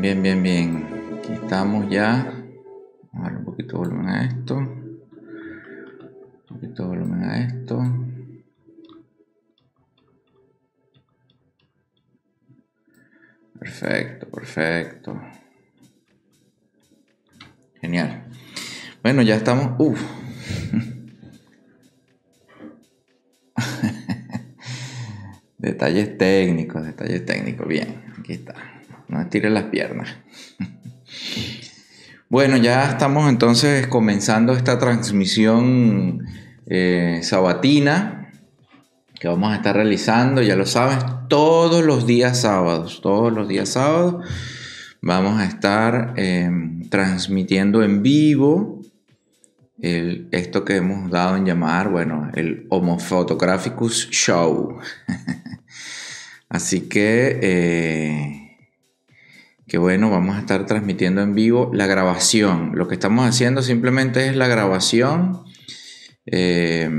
Bien. Aquí estamos ya. Vamos a darle un poquito de volumen a esto. Perfecto. Genial. Bueno, ya estamos. Detalles técnicos. Bien, aquí está. No estires las piernas. Bueno, ya estamos entonces comenzando esta transmisión sabatina que vamos a estar realizando, ya lo sabes, todos los días sábados vamos a estar transmitiendo en vivo esto que hemos dado en llamar, bueno, el Homo Photographicus Show. Así que bueno, vamos a estar transmitiendo en vivo la grabación. Lo que estamos haciendo simplemente es la grabación. La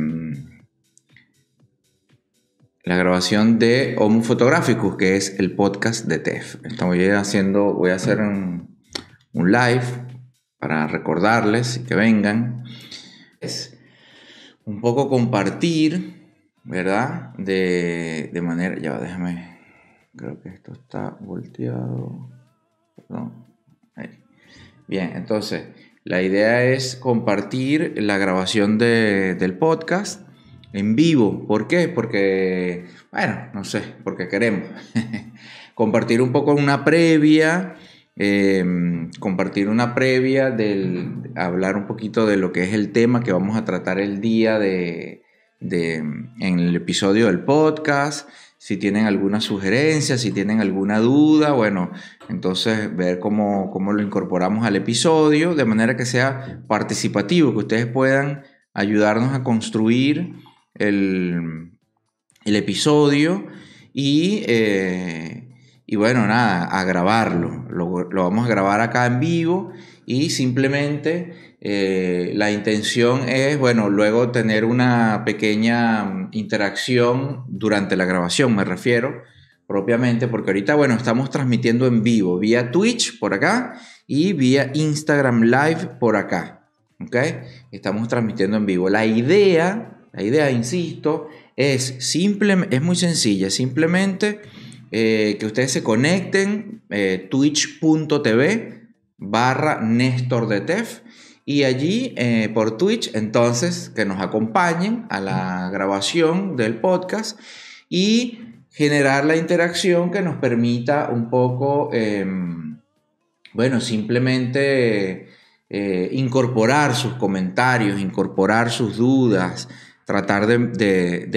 grabación de Homo Photographicus, que es el podcast de TEF. Voy a hacer un live para recordarles que vengan. Es un poco compartir, ¿verdad? De manera... Ya, déjame... Creo que esto está volteado. Perdón. Ahí. Bien, entonces, la idea es compartir la grabación del podcast en vivo. ¿Por qué? Porque, bueno, no sé, porque queremos compartir un poco una previa, hablar un poquito de lo que es el tema que vamos a tratar el día en el episodio del podcast. Si tienen alguna sugerencia, si tienen alguna duda, bueno, entonces ver cómo lo incorporamos al episodio, de manera que sea participativo, que ustedes puedan ayudarnos a construir el episodio y bueno, nada, a grabarlo. Lo vamos a grabar acá en vivo y simplemente la intención es, bueno, luego tener una pequeña interacción durante la grabación, me refiero, propiamente, porque ahorita, bueno, estamos transmitiendo en vivo vía Twitch por acá y vía Instagram Live por acá. ¿Okay? Estamos transmitiendo en vivo. La idea, insisto, es muy sencilla. Simplemente que ustedes se conecten twitch.tv/NestordeTef y allí por Twitch, entonces, que nos acompañen a la grabación del podcast y generar la interacción que nos permita un poco, bueno, simplemente... incorporar sus comentarios, incorporar sus dudas, tratar de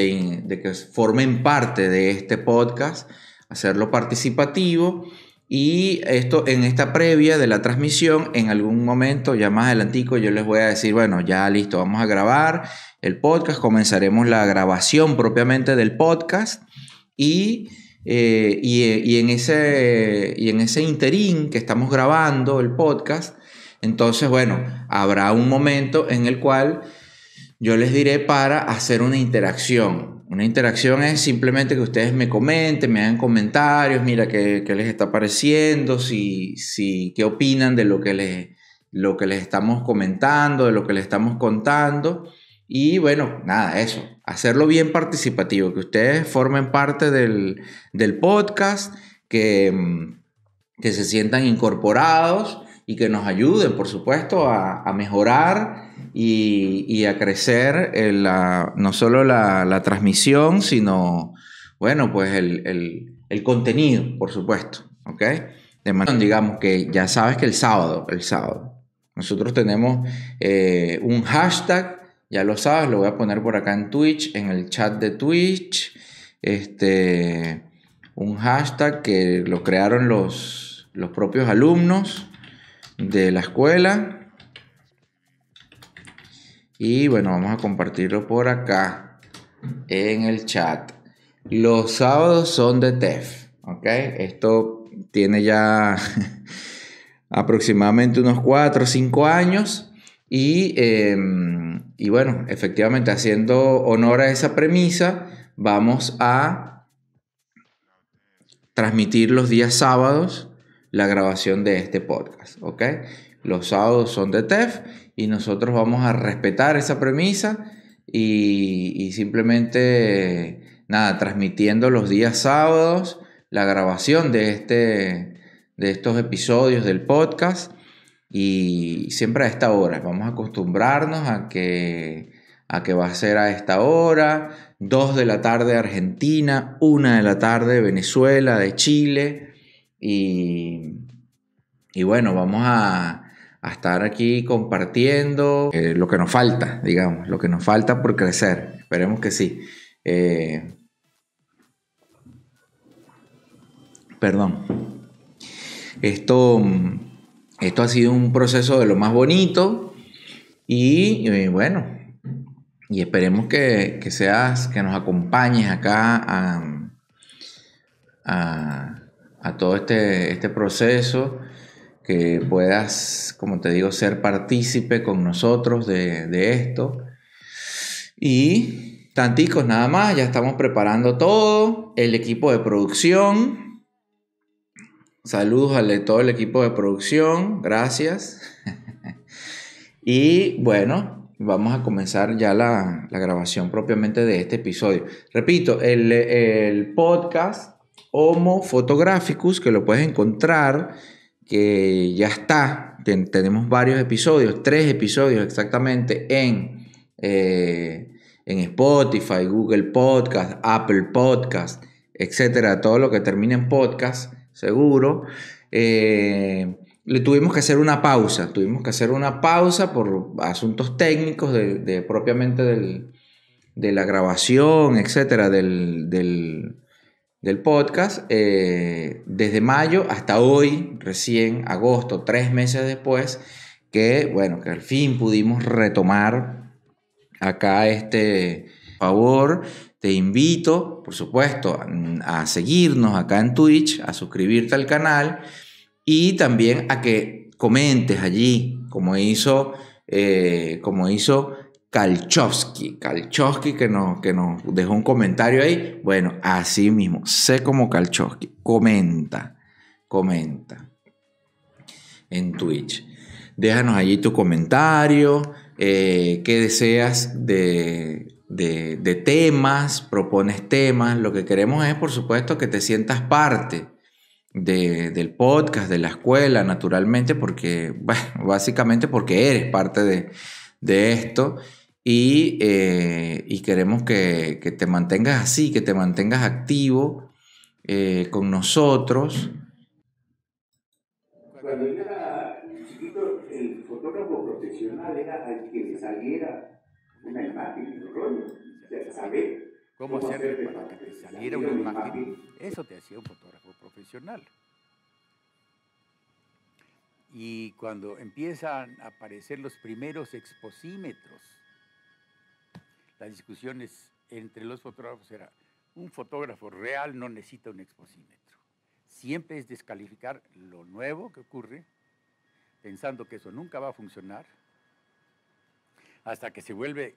que formen parte de este podcast, hacerlo participativo, y esto en esta previa de la transmisión, en algún momento, ya más adelantico, yo les voy a decir, bueno, ya listo, vamos a grabar el podcast, comenzaremos la grabación propiamente del podcast y en ese interín que estamos grabando el podcast. Entonces, bueno, habrá un momento en el cual yo les diré para hacer una interacción. Una interacción es simplemente que ustedes me comenten, me hagan comentarios, mira qué les está pareciendo, qué opinan de lo que les estamos comentando, de lo que les estamos contando. Y bueno, nada, eso, hacerlo bien participativo, que ustedes formen parte del podcast, que se sientan incorporados y que nos ayuden, por supuesto, a mejorar y a crecer no solo la transmisión, sino, bueno, pues el contenido, por supuesto, ¿ok? De manera, digamos que ya sabes que el sábado, nosotros tenemos un hashtag, ya lo sabes, lo voy a poner por acá en Twitch, en el chat de Twitch, un hashtag que lo crearon los propios alumnos de la escuela, y bueno, vamos a compartirlo por acá en el chat. Los sábados son de TEF, ¿ok? Esto tiene ya aproximadamente unos 4 o 5 años y bueno, efectivamente, haciendo honor a esa premisa, vamos a transmitir los días sábados la grabación de este podcast, ¿ok? Los sábados son de TEF y nosotros vamos a respetar esa premisa y simplemente, nada, transmitiendo los días sábados la grabación de estos episodios del podcast y siempre a esta hora. Vamos a acostumbrarnos a que va a ser a esta hora, 2 de la tarde Argentina, 1 de la tarde Venezuela, de Chile. Y bueno, vamos a estar aquí compartiendo lo que nos falta, digamos, lo que nos falta por crecer. Esperemos que sí. Perdón. Esto ha sido un proceso de lo más bonito y bueno, y esperemos que nos acompañes acá a todo este proceso, que puedas, como te digo, ser partícipe con nosotros de esto. Y tanticos nada más, ya estamos preparando todo, el equipo de producción. Saludos a todo el equipo de producción, gracias. Y bueno, vamos a comenzar ya la grabación propiamente de este episodio. Repito, el podcast Homo Photographicus, que lo puedes encontrar, que ya está. Tenemos varios episodios, 3 episodios exactamente en Spotify, Google Podcast, Apple Podcast, etcétera, todo lo que termine en podcast. Seguro. Le tuvimos que hacer una pausa. Por asuntos técnicos propiamente de la grabación, etcétera, del podcast. Desde mayo hasta hoy, recién agosto, 3 meses después, que al fin pudimos retomar acá este favor. Te invito, por supuesto, a seguirnos acá en Twitch, a suscribirte al canal y también a que comentes allí, como hizo Kalchowski, que nos dejó un comentario ahí. Bueno, así mismo, sé como Kalchowski, comenta en Twitch. Déjanos allí tu comentario, qué deseas de temas, propones temas. Lo que queremos es, por supuesto, que te sientas parte del podcast, de la escuela, naturalmente, porque, básicamente porque eres parte de esto y queremos que te mantengas así, que te mantengas activo con nosotros. Cuando era chiquito, el fotógrafo profesional era el que le saliera una imagen, un rollo, saber cómo hacer para que te saliera una imagen. Eso te hacía un fotógrafo profesional. Y cuando empiezan a aparecer los primeros exposímetros, las discusiones entre los fotógrafos eran: un fotógrafo real no necesita un exposímetro. Siempre es descalificar lo nuevo que ocurre, pensando que eso nunca va a funcionar, hasta que se vuelve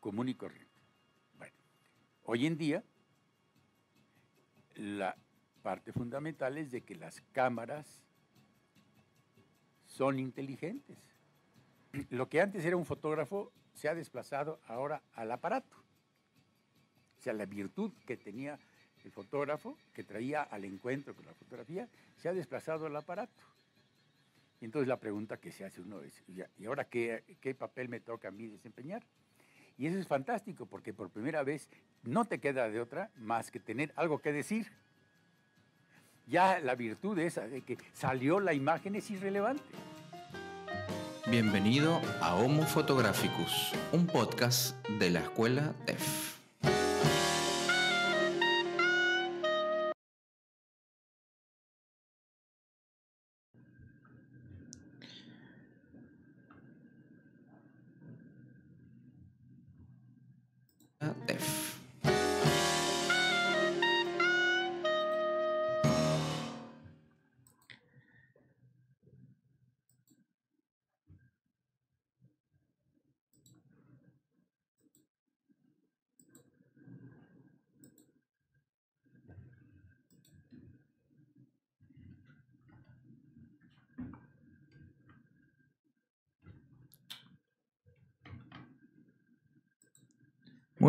común y corriente. Bueno, hoy en día, la parte fundamental es de que las cámaras son inteligentes. Lo que antes era un fotógrafo se ha desplazado ahora al aparato. O sea, la virtud que tenía el fotógrafo, que traía al encuentro con la fotografía, se ha desplazado al aparato. Y entonces la pregunta que se hace uno es: ¿y ahora qué papel me toca a mí desempeñar? Y eso es fantástico, porque por primera vez no te queda de otra más que tener algo que decir. Ya la virtud esa de que salió la imagen es irrelevante. Bienvenido a Homo Photographicus, un podcast de la Escuela TEF.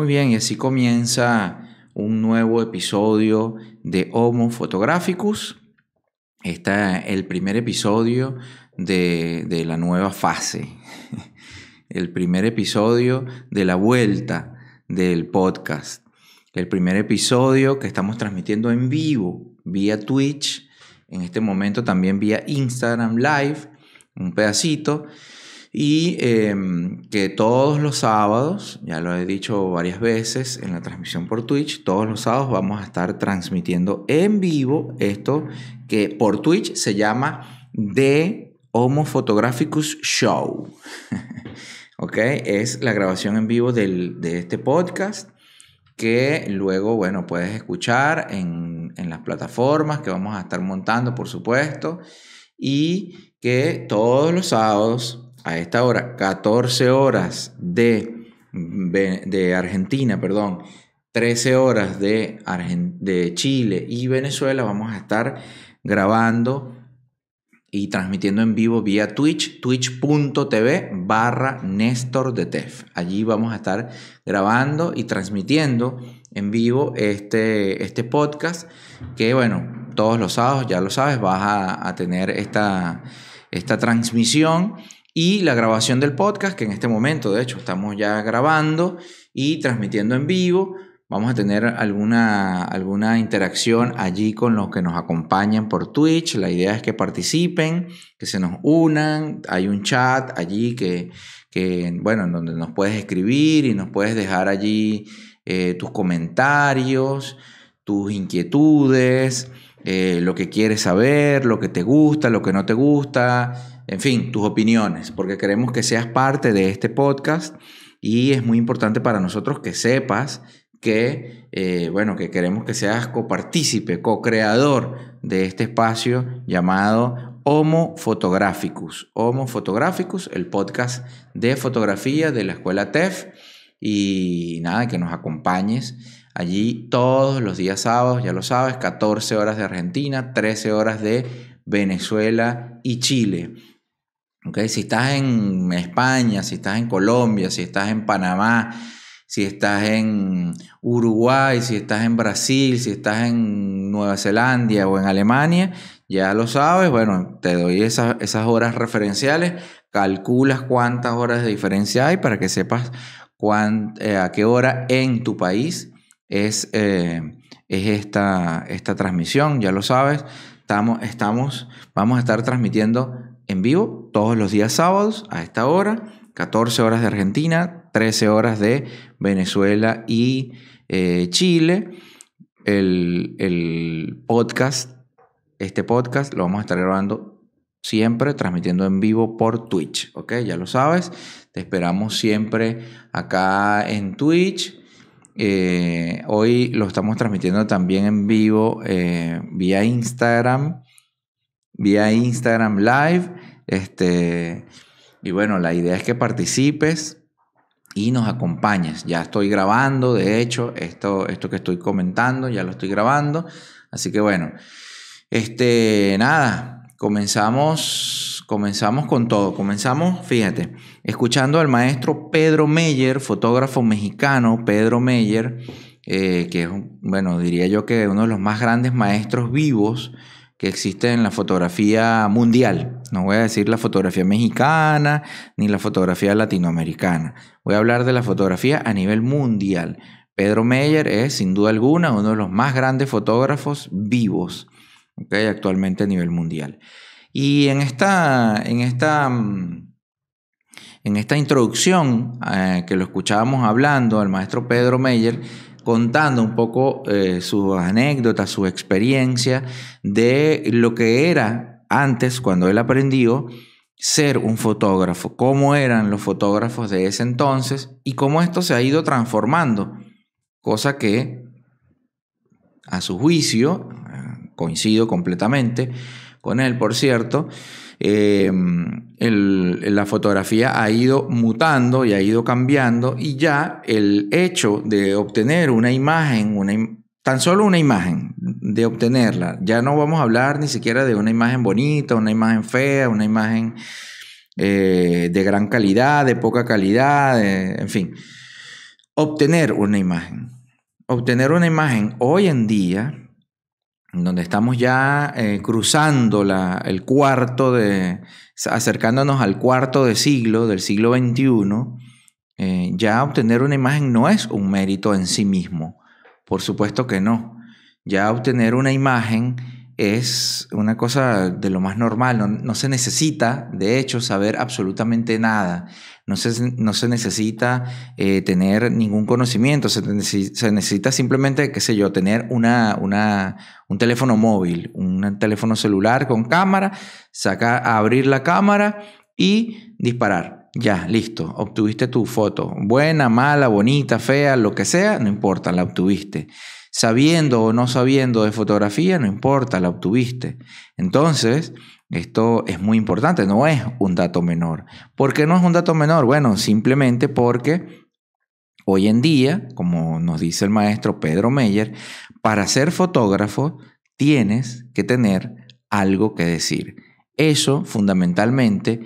Muy bien, y así comienza un nuevo episodio de Homo Photographicus. Está el primer episodio de la nueva fase, el primer episodio de la vuelta del podcast, el primer episodio que estamos transmitiendo en vivo vía Twitch, en este momento también vía Instagram Live, un pedacito. Y que todos los sábados, ya lo he dicho varias veces en la transmisión por Twitch, todos los sábados vamos a estar transmitiendo en vivo esto que por Twitch se llama The Homo Photographicus Show. ¿Ok? Es la grabación en vivo de este podcast que luego, bueno, puedes escuchar en las plataformas que vamos a estar montando, por supuesto, y que todos los sábados a esta hora, 14 horas de Argentina, perdón, 13 horas de Chile y Venezuela, vamos a estar grabando y transmitiendo en vivo vía Twitch, twitch.tv/NéstordeTef. Allí vamos a estar grabando y transmitiendo en vivo este podcast que, bueno, todos los sábados, ya lo sabes, vas a tener esta transmisión. Y la grabación del podcast, que en este momento, de hecho, estamos ya grabando y transmitiendo en vivo. Vamos a tener alguna interacción allí con los que nos acompañan por Twitch. La idea es que participen, que se nos unan. Hay un chat allí que bueno, en donde nos puedes escribir y nos puedes dejar allí tus comentarios, tus inquietudes, lo que quieres saber, lo que te gusta, lo que no te gusta. En fin, tus opiniones, porque queremos que seas parte de este podcast y es muy importante para nosotros que sepas que, bueno, que queremos que seas copartícipe, co-creador de este espacio llamado Homo Photographicus. Homo Photographicus, el podcast de fotografía de la Escuela TEF, y nada, que nos acompañes allí todos los días sábados, ya lo sabes, 14 horas de Argentina, 13 horas de Venezuela y Chile. Okay, si estás en España, si estás en Colombia, si estás en Panamá, si estás en Uruguay, si estás en Brasil, si estás en Nueva Zelanda o en Alemania, ya lo sabes, bueno, te doy esas horas referenciales, calculas cuántas horas de diferencia hay para que sepas a qué hora en tu país es esta transmisión, ya lo sabes. Vamos a estar transmitiendo en vivo todos los días sábados a esta hora, 14 horas de Argentina, 13 horas de Venezuela y Chile. Este podcast lo vamos a estar grabando siempre, transmitiendo en vivo por Twitch, ¿ok? Ya lo sabes, te esperamos siempre acá en Twitch. Hoy lo estamos transmitiendo también en vivo vía Instagram Live, y bueno, la idea es que participes y nos acompañes. Ya estoy grabando, de hecho, esto que estoy comentando ya lo estoy grabando, así que bueno, nada, comenzamos con todo. Comenzamos, fíjate, escuchando al maestro Pedro Meyer, fotógrafo mexicano. Pedro Meyer, que es, bueno, diría yo que uno de los más grandes maestros vivos que existe en la fotografía mundial. No voy a decir la fotografía mexicana ni la fotografía latinoamericana. Voy a hablar de la fotografía a nivel mundial. Pedro Meyer es, sin duda alguna, uno de los más grandes fotógrafos vivos, ¿okay?, actualmente a nivel mundial. Y en esta introducción que lo escuchábamos hablando al maestro Pedro Meyer, contando un poco sus anécdotas, su experiencia de lo que era antes cuando él aprendió ser un fotógrafo, cómo eran los fotógrafos de ese entonces y cómo esto se ha ido transformando, cosa que a su juicio, coincido completamente con él, por cierto, la fotografía ha ido mutando y ha ido cambiando, y ya el hecho de obtener una imagen, tan solo una imagen, de obtenerla, ya no vamos a hablar ni siquiera de una imagen bonita, una imagen fea, una imagen de gran calidad, de poca calidad, en fin. Obtener una imagen. Obtener una imagen hoy en día, donde estamos ya cruzando el cuarto de... acercándonos al cuarto de siglo, del siglo XXI, ya obtener una imagen no es un mérito en sí mismo. Por supuesto que no. Ya obtener una imagen es una cosa de lo más normal. No se necesita, de hecho, saber absolutamente nada. No se necesita tener ningún conocimiento. Se necesita simplemente, qué sé yo, tener un teléfono móvil, un teléfono celular con cámara, abrir la cámara y disparar. Ya, listo. Obtuviste tu foto. Buena, mala, bonita, fea, lo que sea, no importa, la obtuviste. Sabiendo o no sabiendo de fotografía, no importa, la obtuviste. Entonces, esto es muy importante, no es un dato menor. ¿Por qué no es un dato menor? Bueno, simplemente porque hoy en día, como nos dice el maestro Pedro Meyer, para ser fotógrafo tienes que tener algo que decir. Eso, fundamentalmente,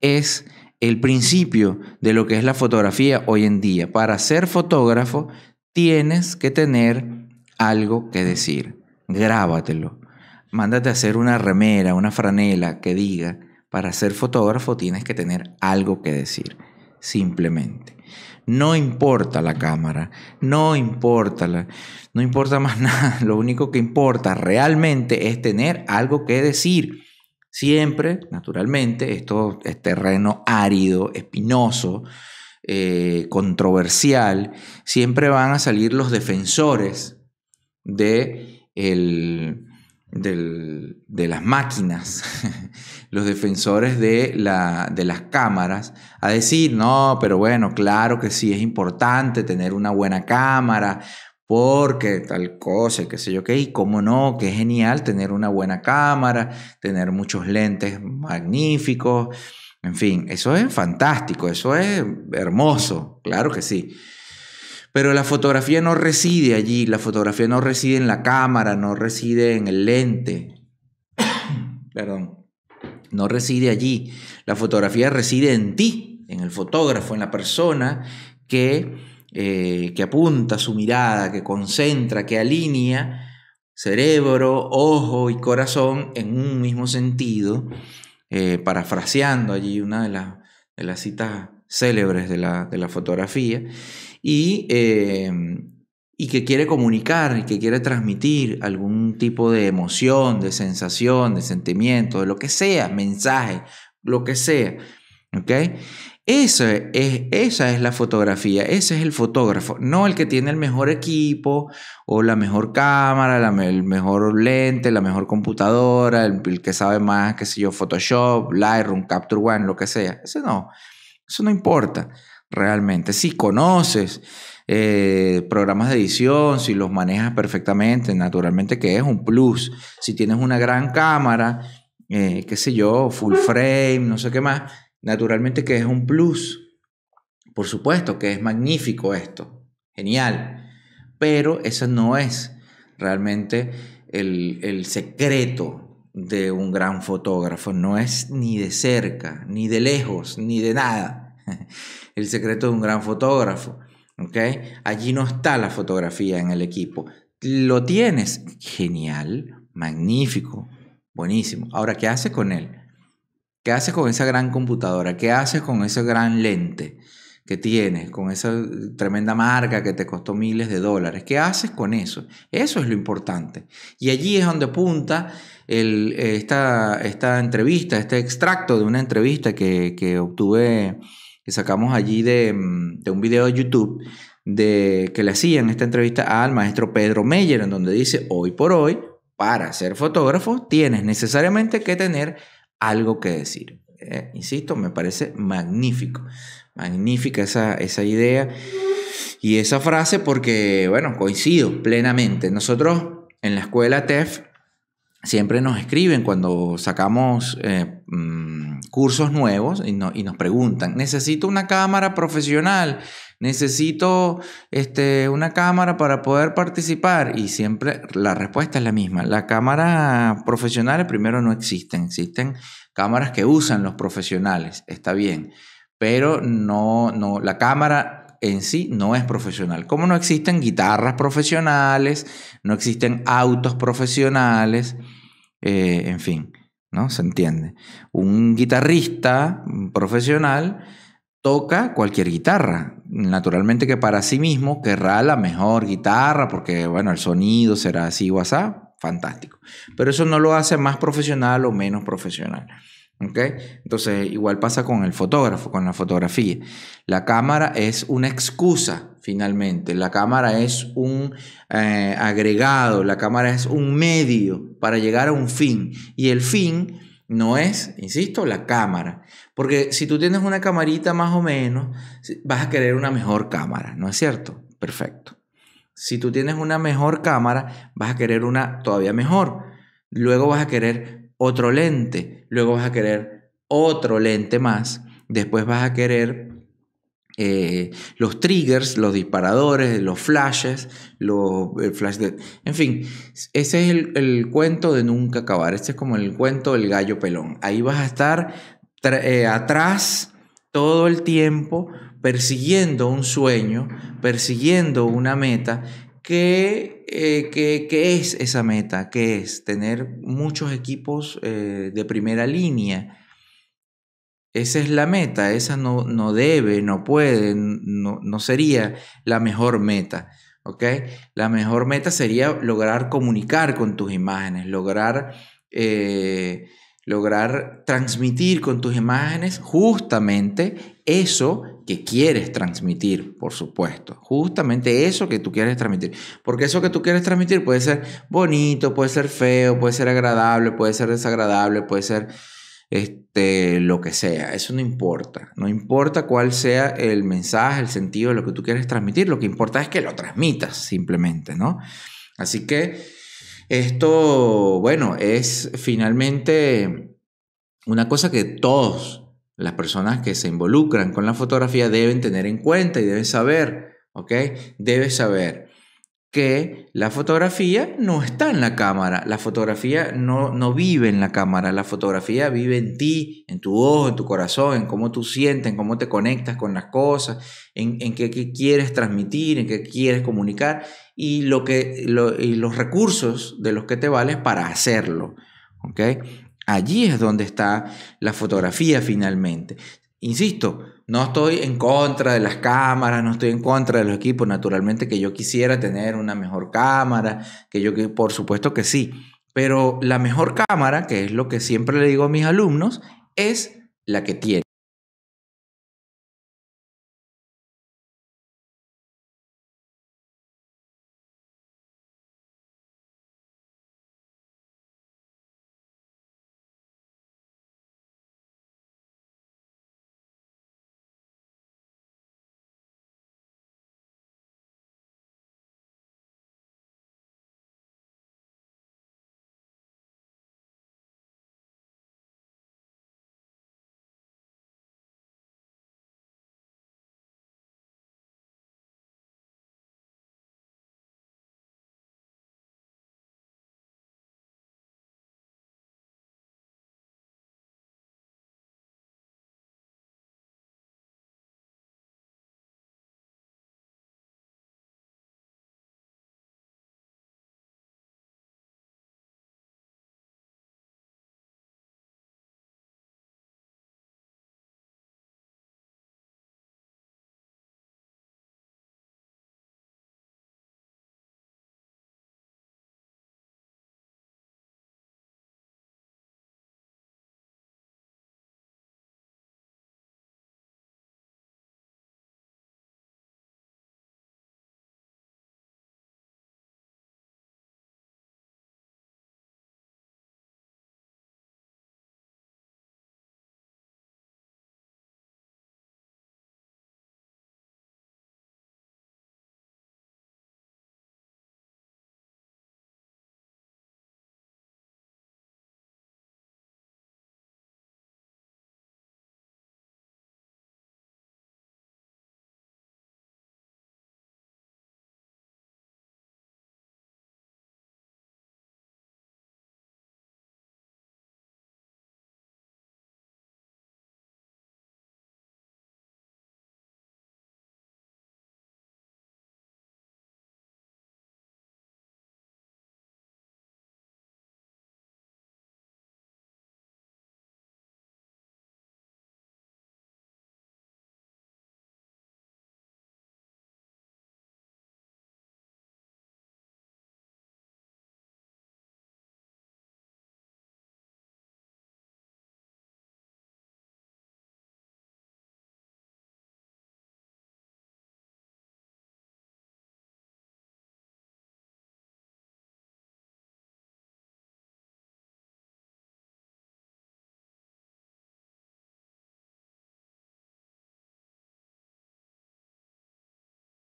es el principio de lo que es la fotografía hoy en día. Para ser fotógrafo tienes que tener algo que decir. Grábatelo. Mándate a hacer una remera, una franela que diga: para ser fotógrafo tienes que tener algo que decir. Simplemente. No importa la cámara, no importa más nada. Lo único que importa realmente es tener algo que decir. Siempre, naturalmente, esto es terreno árido, espinoso, controversial. Siempre van a salir los defensores de las máquinas, los defensores de las cámaras, a decir: no, pero bueno, claro que sí es importante tener una buena cámara, porque tal cosa, qué sé yo qué, y cómo no, qué genial tener una buena cámara, tener muchos lentes magníficos. En fin, eso es fantástico, eso es hermoso, claro que sí. Pero la fotografía no reside allí, la fotografía no reside en la cámara, no reside en el lente. Perdón. No reside allí. La fotografía reside en ti, en el fotógrafo, en la persona que apunta su mirada, que concentra, que alinea cerebro, ojo y corazón en un mismo sentido. Parafraseando allí una de las citas célebres de la fotografía, y que quiere comunicar, y que quiere transmitir algún tipo de emoción, de sensación, de sentimiento, de lo que sea, mensaje, lo que sea, ¿okay? Esa es la fotografía, ese es el fotógrafo, no el que tiene el mejor equipo o la mejor cámara, el mejor lente, la mejor computadora, el que sabe más, qué sé yo, Photoshop, Lightroom, Capture One, lo que sea. Eso no importa realmente. Si conoces programas de edición, si los manejas perfectamente, naturalmente que es un plus. Si tienes una gran cámara, qué sé yo, full frame, no sé qué más, naturalmente que es un plus. Por supuesto que es magnífico esto, genial, pero ese no es realmente el secreto de un gran fotógrafo. No es ni de cerca, ni de lejos, ni de nada el secreto de un gran fotógrafo, ¿okay? Allí no está la fotografía en el equipo. Lo tienes, genial, magnífico, buenísimo. Ahora, ¿qué haces con él? ¿Qué haces con esa gran computadora? ¿Qué haces con ese gran lente que tienes? Con esa tremenda marca que te costó miles de dólares. ¿Qué haces con eso? Eso es lo importante. Y allí es donde apunta esta entrevista, este extracto de una entrevista que obtuve, que sacamos allí de un video de YouTube que le hacían esta entrevista al maestro Pedro Meyer, en donde dice: hoy por hoy, para ser fotógrafo, tienes necesariamente que tener algo que decir. Insisto, me parece magnífico. Magnífica esa idea y esa frase, porque, bueno, coincido plenamente. Nosotros en la escuela TEF siempre nos escriben cuando sacamos cursos nuevos y nos preguntan: necesito una cámara profesional, necesito una cámara para poder participar. Y siempre la respuesta es la misma: las cámaras profesionales primero no existen. Existen cámaras que usan los profesionales, está bien, pero no la cámara en sí no es profesional. Como no existen guitarras profesionales, no existen autos profesionales, en fin, ¿no? Se entiende. Un guitarrista profesional toca cualquier guitarra. Naturalmente que para sí mismo querrá la mejor guitarra porque, bueno, el sonido será así o así. Fantástico. Pero eso no lo hace más profesional o menos profesional. ¿Okay? Entonces, igual pasa con el fotógrafo, con la fotografía. La cámara es una excusa, finalmente. La cámara es un agregado, la cámara es un medio para llegar a un fin. Y el fin no es, insisto, la cámara. Porque si tú tienes una camarita más o menos, vas a querer una mejor cámara, ¿no es cierto? Perfecto. Si tú tienes una mejor cámara, vas a querer una todavía mejor. Luego vas a querer otro lente, luego vas a querer otro lente más, después vas a querer los triggers, los disparadores, los flashes, el flash de... En fin, ese es el cuento de nunca acabar. Este es como el cuento del gallo pelón. Ahí vas a estar atrás todo el tiempo persiguiendo un sueño, persiguiendo una meta. ¿Qué es esa meta? ¿Qué es? Tener muchos equipos de primera línea. Esa es la meta. Esa no debe, no puede, no sería la mejor meta. ¿Okay? La mejor meta sería lograr comunicar con tus imágenes, lograr transmitir con tus imágenes justamente eso que quieres transmitir, por supuesto. Justamente eso que tú quieres transmitir. Porque eso que tú quieres transmitir puede ser bonito, puede ser feo, puede ser agradable, puede ser desagradable, puede ser lo que sea. Eso no importa. No importa cuál sea el mensaje, el sentido de lo que tú quieres transmitir. Lo que importa es que lo transmitas, simplemente, ¿no? Así que esto, bueno, es finalmente una cosa que todos... Las personas que se involucran con la fotografía deben tener en cuenta y deben saber, ¿ok? Debes saber que la fotografía no está en la cámara, la fotografía no vive en la cámara, la fotografía vive en ti, en tu ojo, en tu corazón, en cómo tú sientes, en cómo te conectas con las cosas, en qué quieres transmitir, en qué quieres comunicar y, los recursos de los que te vales para hacerlo, ¿ok? Allí es donde está la fotografía finalmente. Insisto, no estoy en contra de las cámaras, no estoy en contra de los equipos. Naturalmente que yo quisiera tener una mejor cámara, por supuesto que sí. Pero la mejor cámara, que es lo que siempre le digo a mis alumnos, es la que tienes.